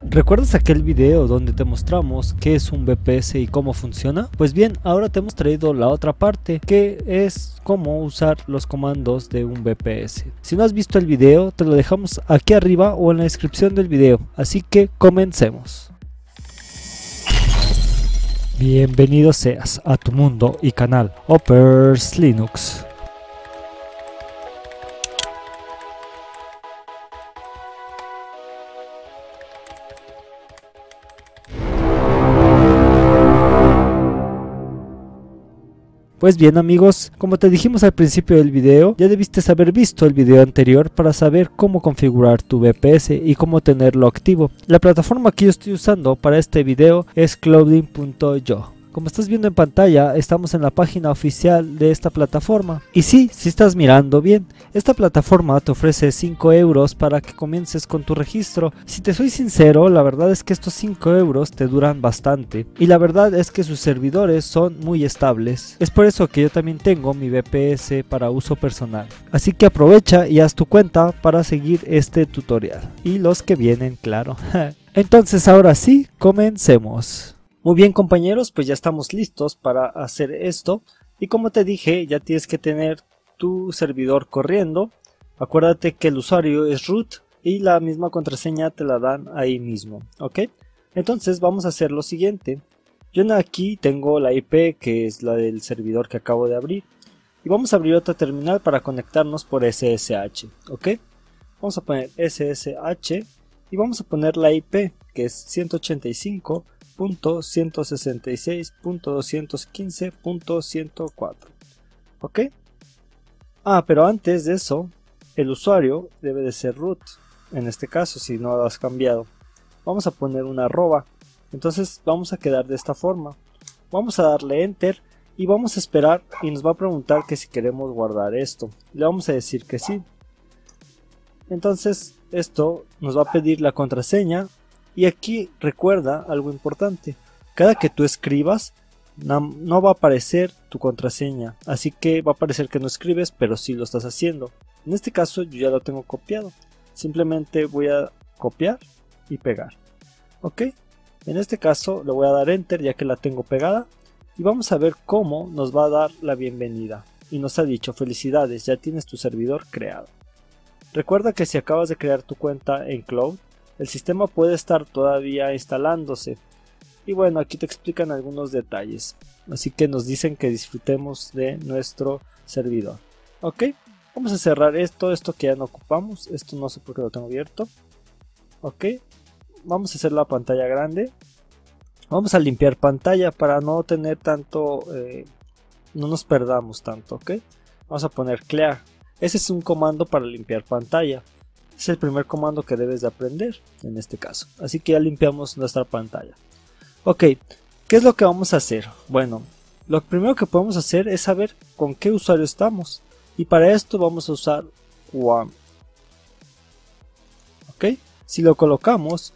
¿Recuerdas aquel video donde te mostramos qué es un VPS y cómo funciona? Pues bien, ahora te hemos traído la otra parte, que es cómo usar los comandos de un VPS. Si no has visto el video, te lo dejamos aquí arriba o en la descripción del video, así que comencemos. Bienvenido seas a tu mundo y canal OpErs Linux. Pues bien amigos, como te dijimos al principio del video, ya debiste haber visto el video anterior para saber cómo configurar tu VPS y cómo tenerlo activo. La plataforma que yo estoy usando para este video es Clouding.io. Como estás viendo en pantalla, estamos en la página oficial de esta plataforma. Y sí, si estás mirando bien, esta plataforma te ofrece 5 € para que comiences con tu registro. Si te soy sincero, la verdad es que estos 5 € te duran bastante. Y la verdad es que sus servidores son muy estables. Es por eso que yo también tengo mi VPS para uso personal. Así que aprovecha y haz tu cuenta para seguir este tutorial. Y los que vienen, claro. Entonces ahora sí, comencemos. Muy bien compañeros, pues ya estamos listos para hacer esto y como te dije ya tienes que tener tu servidor corriendo. Acuérdate que el usuario es root y la misma contraseña te la dan ahí mismo, ¿ok? Entonces vamos a hacer lo siguiente. Yo aquí tengo la IP que es la del servidor que acabo de abrir y vamos a abrir otra terminal para conectarnos por SSH, ¿ok? Vamos a poner SSH y vamos a poner la IP que es 185.166.215.104, ¿ok? Pero antes de eso, el usuario debe de ser root, en este caso si no lo has cambiado. Vamos a poner una arroba, entonces vamos a quedar de esta forma. Vamos a darle enter y vamos a esperar y nos va a preguntar que si queremos guardar esto. Le vamos a decir que sí. Entonces esto nos va a pedir la contraseña. Y aquí recuerda algo importante, cada que tú escribas no va a aparecer tu contraseña, así que va a parecer que no escribes, pero sí lo estás haciendo. En este caso yo ya lo tengo copiado, simplemente voy a copiar y pegar. Ok, en este caso le voy a dar enter ya que la tengo pegada y vamos a ver cómo nos va a dar la bienvenida. Y nos ha dicho felicidades, ya tienes tu servidor creado. Recuerda que si acabas de crear tu cuenta en Cloud, el sistema puede estar todavía instalándose. Y bueno, aquí te explican algunos detalles. Así que nos dicen que disfrutemos de nuestro servidor. Ok, vamos a cerrar esto que ya no ocupamos. Esto no sé por qué lo tengo abierto. Ok, vamos a hacer la pantalla grande. Vamos a limpiar pantalla para no tener tanto, no nos perdamos tanto, ok. Vamos a poner clear. Ese es un comando para limpiar pantalla. Es el primer comando que debes de aprender en este caso. Así que ya limpiamos nuestra pantalla. Ok, ¿qué es lo que vamos a hacer? Bueno, lo primero que podemos hacer es saber con qué usuario estamos. Y para esto vamos a usar QAM. Ok, si lo colocamos,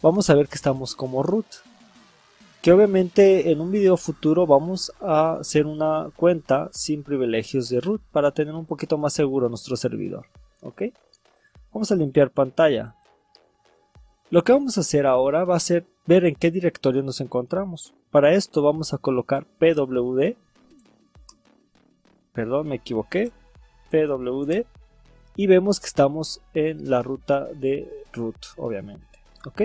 vamos a ver que estamos como root. Que obviamente en un video futuro vamos a hacer una cuenta sin privilegios de root para tener un poquito más seguro nuestro servidor. Ok. Vamos a limpiar pantalla. Lo que vamos a hacer ahora va a ser ver en qué directorio nos encontramos. Para esto vamos a colocar pwd. Perdón, me equivoqué. Pwd. Y vemos que estamos en la ruta de root, obviamente. ¿Ok?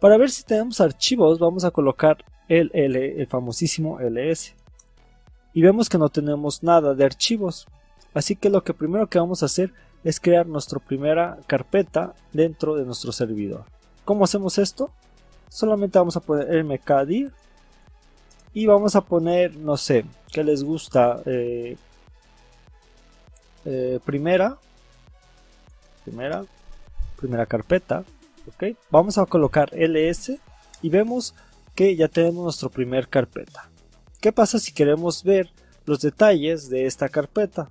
Para ver si tenemos archivos vamos a colocar el famosísimo ls. Y vemos que no tenemos nada de archivos. Así que lo que primero que vamos a hacer es crear nuestra primera carpeta dentro de nuestro servidor. ¿Cómo hacemos esto? Solamente vamos a poner mkdir y vamos a poner, no sé, ¿qué les gusta? Primera carpeta, ¿ok? Vamos a colocar ls y vemos que ya tenemos nuestra primera carpeta. ¿Qué pasa si queremos ver los detalles de esta carpeta?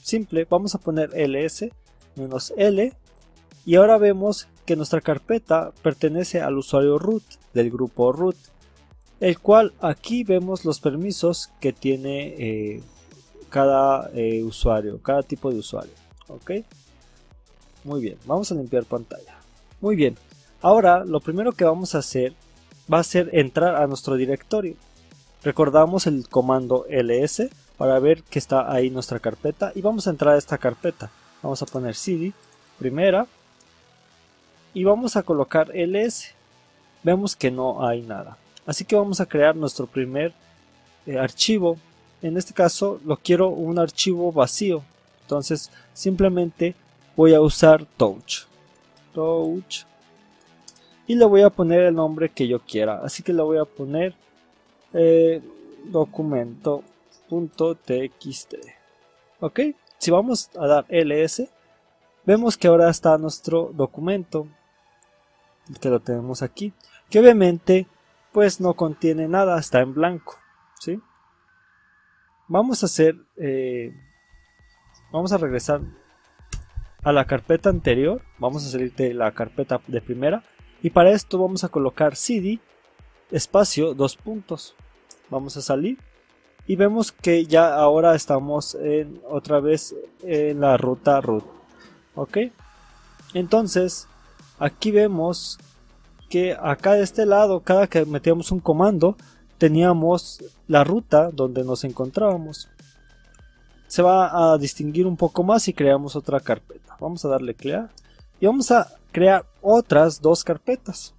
Simple, vamos a poner ls-l y ahora vemos que nuestra carpeta pertenece al usuario root del grupo root, el cual aquí vemos los permisos que tiene cada tipo de usuario. Ok, muy bien, vamos a limpiar pantalla. Muy bien, Ahora lo primero que vamos a hacer va a ser entrar a nuestro directorio. Recordamos el comando ls para ver que está ahí nuestra carpeta y vamos a entrar a esta carpeta. Vamos a poner cd primera y vamos a colocar ls. Vemos que no hay nada, así que vamos a crear nuestro primer archivo. En este caso lo quiero un archivo vacío, entonces simplemente voy a usar touch y le voy a poner el nombre que yo quiera, así que le voy a poner documento.txt. ok, si vamos a dar ls vemos que ahora está nuestro documento, que lo tenemos aquí, que obviamente pues no contiene nada, está en blanco, ¿sí? Vamos a hacer vamos a regresar a la carpeta anterior, vamos a salir de la carpeta de primera y para esto vamos a colocar cd espacio 2 puntos, vamos a salir y vemos que ya ahora estamos en, otra vez en la ruta root. Ok, entonces aquí vemos que acá de este lado, cada que metíamos un comando, teníamos la ruta donde nos encontrábamos. Se va a distinguir un poco más si creamos otra carpeta. Vamos a darle crear y vamos a crear otras 2 carpetas.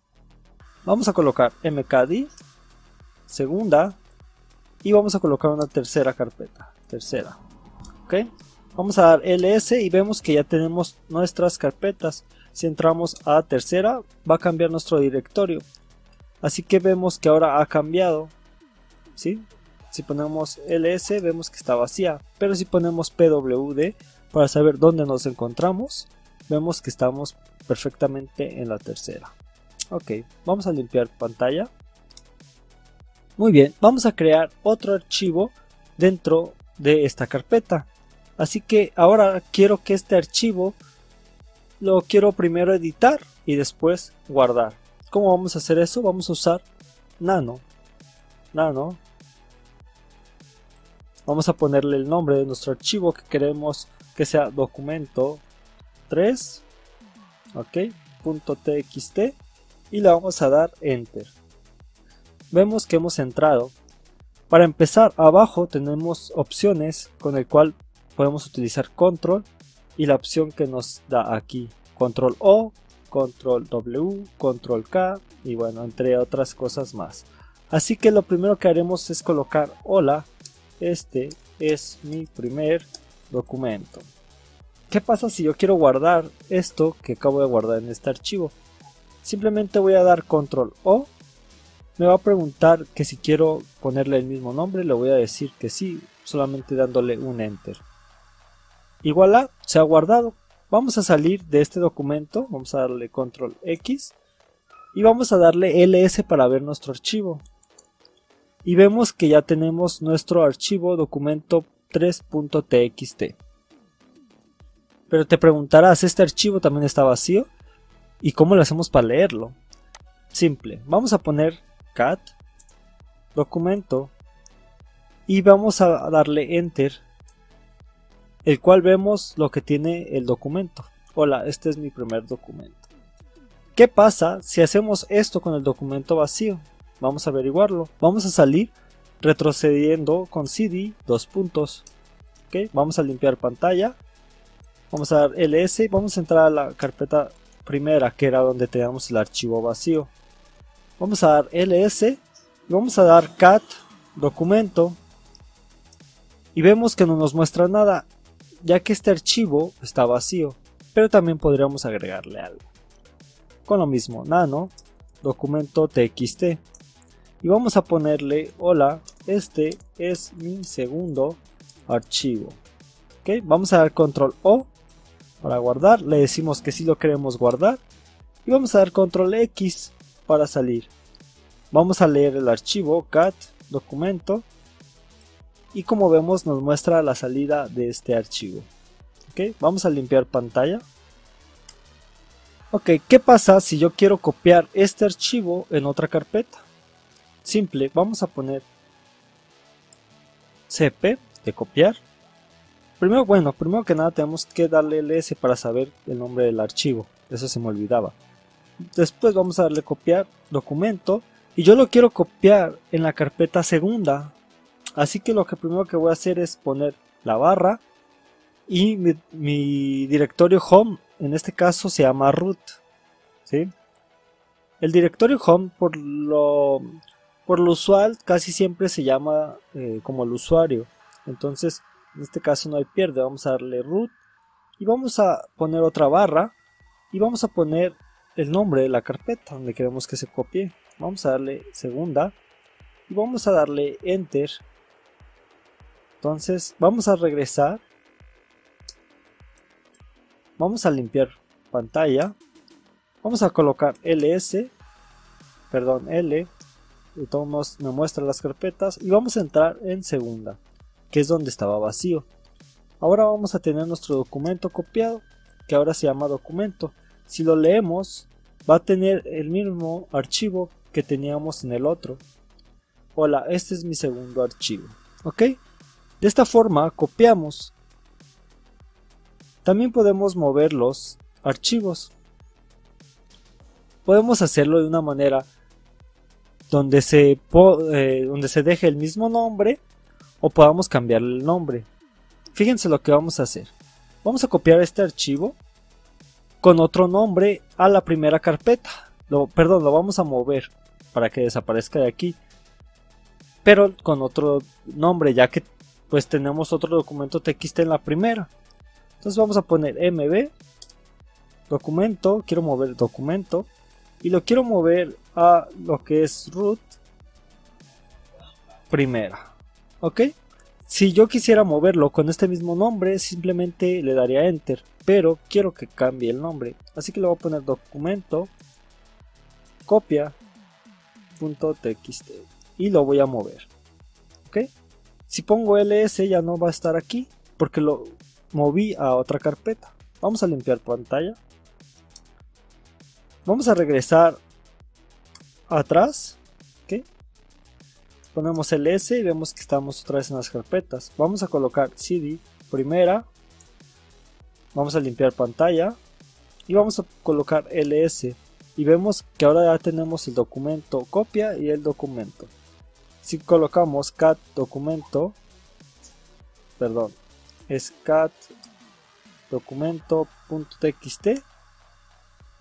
Vamos a colocar mkdir, segunda, y vamos a colocar una tercera carpeta, tercera. ¿Okay? Vamos a dar ls y vemos que ya tenemos nuestras carpetas. Si entramos a tercera va a cambiar nuestro directorio, así que vemos que ahora ha cambiado, ¿sí? Si ponemos ls vemos que está vacía, pero si ponemos pwd para saber dónde nos encontramos vemos que estamos perfectamente en la tercera. Ok, vamos a limpiar pantalla. Muy bien, vamos a crear otro archivo dentro de esta carpeta, así que ahora quiero que este archivo lo quiero primero editar y después guardar. ¿Cómo vamos a hacer eso? Vamos a usar nano, vamos a ponerle el nombre de nuestro archivo que queremos que sea documento3, ok, .txt, y le vamos a dar enter. Vemos que hemos entrado. Para empezar, abajo tenemos opciones con el cual podemos utilizar control y la opción que nos da aquí, control O, control W, control K y bueno, entre otras cosas más. Así que lo primero que haremos es colocar hola, este es mi primer documento. ¿Qué pasa si yo quiero guardar esto que acabo de guardar en este archivo? Simplemente voy a dar control O, me va a preguntar que si quiero ponerle el mismo nombre, le voy a decir que sí, solamente dándole un enter. Y voilà, se ha guardado. Vamos a salir de este documento, vamos a darle control X y vamos a darle ls para ver nuestro archivo. Y vemos que ya tenemos nuestro archivo documento 3.txt. Pero te preguntarás, ¿este archivo también está vacío? ¿Y cómo lo hacemos para leerlo? Simple, vamos a poner cat documento y vamos a darle enter, el cual vemos lo que tiene el documento. Hola, este es mi primer documento. ¿Qué pasa si hacemos esto con el documento vacío? Vamos a averiguarlo. Vamos a salir retrocediendo con cd 2 puntos. ¿Okay? Vamos a limpiar pantalla. Vamos a dar ls y vamos a entrar a la carpeta primera, que era donde teníamos el archivo vacío. Vamos a dar ls y vamos a dar cat documento. Y vemos que no nos muestra nada, ya que este archivo está vacío, pero también podríamos agregarle algo. Con lo mismo, nano, documento txt, y vamos a ponerle, hola, este es mi segundo archivo. ¿Okay? Vamos a dar control O para guardar, le decimos que sí lo queremos guardar, y vamos a dar control X para salir. Vamos a leer el archivo, cat, documento, y como vemos nos muestra la salida de este archivo. ¿Okay? Vamos a limpiar pantalla. Ok, ¿qué pasa si yo quiero copiar este archivo en otra carpeta? Simple, vamos a poner cp de copiar. Primero que nada tenemos que darle ls para saber el nombre del archivo, eso se me olvidaba. Después vamos a darle copiar documento, y yo lo quiero copiar en la carpeta segunda, así que lo que primero que voy a hacer es poner la barra y mi directorio home, en este caso se llama root, ¿sí? El directorio home por lo usual casi siempre se llama como el usuario, entonces en este caso no hay pierde. Vamos a darle root y vamos a poner otra barra y vamos a poner el nombre de la carpeta donde queremos que se copie. Vamos a darle segunda y vamos a darle enter. Entonces vamos a regresar, vamos a limpiar pantalla, vamos a colocar L, de todos modos me muestra las carpetas, y vamos a entrar en segunda, que es donde estaba vacío. Ahora vamos a tener nuestro documento copiado, que ahora se llama documento. Si lo leemos, va a tener el mismo archivo que teníamos en el otro. Hola, este es mi segundo archivo. ¿Ok? De esta forma copiamos. También podemos mover los archivos. Podemos hacerlo de una manera donde se deje el mismo nombre, o podamos cambiarle el nombre. Fíjense lo que vamos a hacer. Vamos a copiar este archivo con otro nombre a la primera carpeta. Lo vamos a mover para que desaparezca de aquí, pero con otro nombre, ya que pues tenemos otro documento txt en la primera. Entonces vamos a poner mb documento, quiero mover documento y lo quiero mover a lo que es root primera. Ok, si yo quisiera moverlo con este mismo nombre, simplemente le daría enter, pero quiero que cambie el nombre, así que le voy a poner documento copia.txt y lo voy a mover. Ok, si pongo ls ya no va a estar aquí porque lo moví a otra carpeta. Vamos a limpiar pantalla, vamos a regresar atrás. Ok, ponemos ls y vemos que estamos otra vez en las carpetas. Vamos a colocar cd primera, vamos a limpiar pantalla y vamos a colocar ls, y vemos que ahora ya tenemos el documento copia y el documento. Si colocamos cat documento, es cat documento.txt,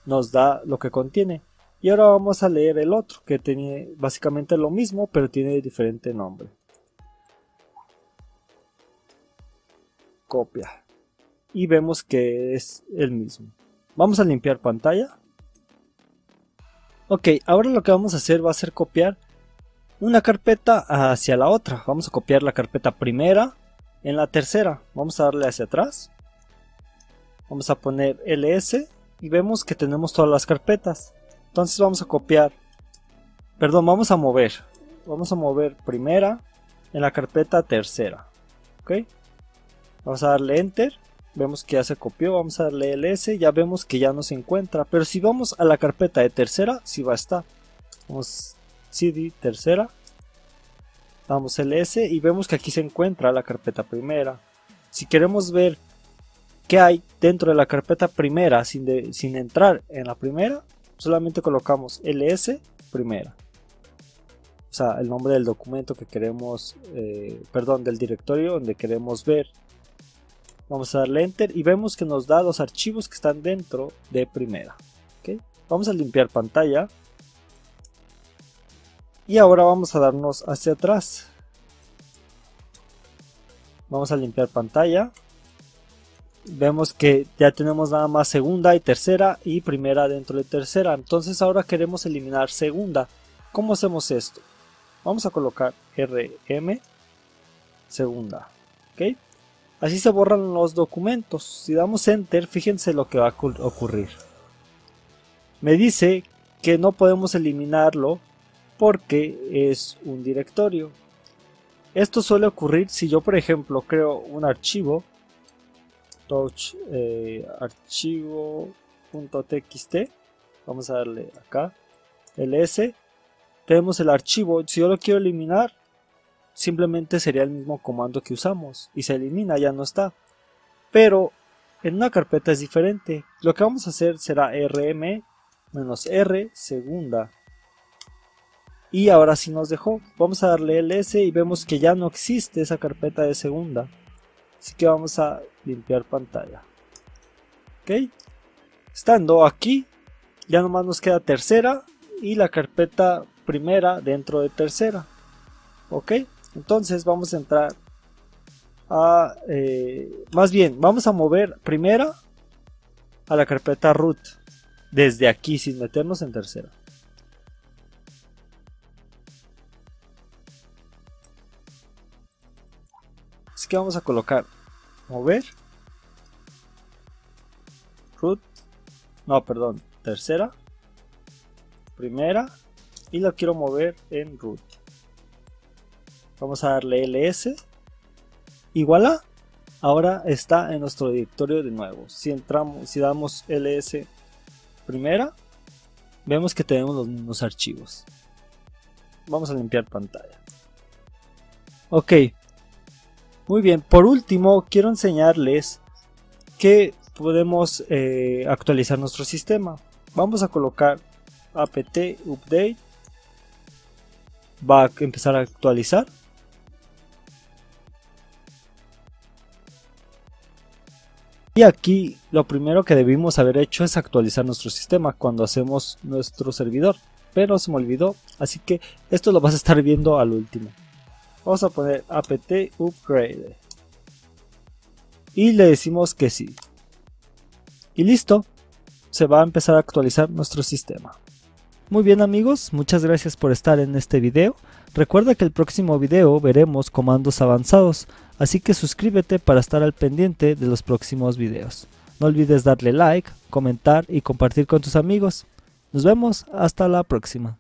nos da lo que contiene. Y ahora vamos a leer el otro, que tiene básicamente lo mismo, pero tiene diferente nombre. Copia. Y vemos que es el mismo. Vamos a limpiar pantalla. Ok, ahora lo que vamos a hacer va a ser copiar una carpeta hacia la otra. Vamos a copiar la carpeta primera en la tercera. Vamos a darle hacia atrás. Vamos a poner ls y vemos que tenemos todas las carpetas. Entonces vamos a mover. Vamos a mover primera en la carpeta tercera. ¿Ok? Vamos a darle enter. Vemos que ya se copió. Vamos a darle ls. Ya vemos que ya no se encuentra. Pero si vamos a la carpeta de tercera, sí va a estar. Vamos cd tercera. Damos ls y vemos que aquí se encuentra la carpeta primera. Si queremos ver qué hay dentro de la carpeta primera sin entrar en la primera, solamente colocamos ls primera, o sea el nombre del documento que queremos, del directorio donde queremos ver. Vamos a darle enter y vemos que nos da los archivos que están dentro de primera. ¿Okay? Vamos a limpiar pantalla y ahora vamos a darnos hacia atrás. Vamos a limpiar pantalla. Vemos que ya tenemos nada más segunda y tercera y primera dentro de tercera. Entonces ahora queremos eliminar segunda. ¿Cómo hacemos esto? Vamos a colocar rm segunda. ¿Ok? Así se borran los documentos. Si damos enter, fíjense lo que va a ocurrir. Me dice que no podemos eliminarlo porque es un directorio. Esto suele ocurrir si yo, por ejemplo, creo un archivo archivo.txt, vamos a darle acá ls, tenemos el archivo. Si yo lo quiero eliminar, simplemente sería el mismo comando que usamos y se elimina, ya no está. Pero en una carpeta es diferente. Lo que vamos a hacer será rm menos R segunda. Y ahora sí nos dejó. Vamos a darle ls y vemos que ya no existe esa carpeta de segunda. Así que vamos a limpiar pantalla. Ok. Estando aquí, ya nomás nos queda tercera y la carpeta primera dentro de tercera. Ok. Entonces vamos a entrar a... más bien, vamos a mover primera a la carpeta root. Desde aquí, sin meternos en tercera. Así que vamos a colocar mover root, no, perdón, tercera, primera, y lo quiero mover en root. Vamos a darle ls y voilà, ahora está en nuestro directorio de nuevo. Si damos ls primera, vemos que tenemos los mismos archivos. Vamos a limpiar pantalla. Ok. Muy bien, por último quiero enseñarles que podemos actualizar nuestro sistema. Vamos a colocar apt update, va a empezar a actualizar. Y aquí lo primero que debimos haber hecho es actualizar nuestro sistema cuando hacemos nuestro servidor, pero se me olvidó, así que esto lo vas a estar viendo al último. Vamos a poner apt upgrade y le decimos que sí. Y listo, se va a empezar a actualizar nuestro sistema. Muy bien amigos, muchas gracias por estar en este video. Recuerda que el próximo video veremos comandos avanzados, así que suscríbete para estar al pendiente de los próximos videos. No olvides darle like, comentar y compartir con tus amigos. Nos vemos hasta la próxima.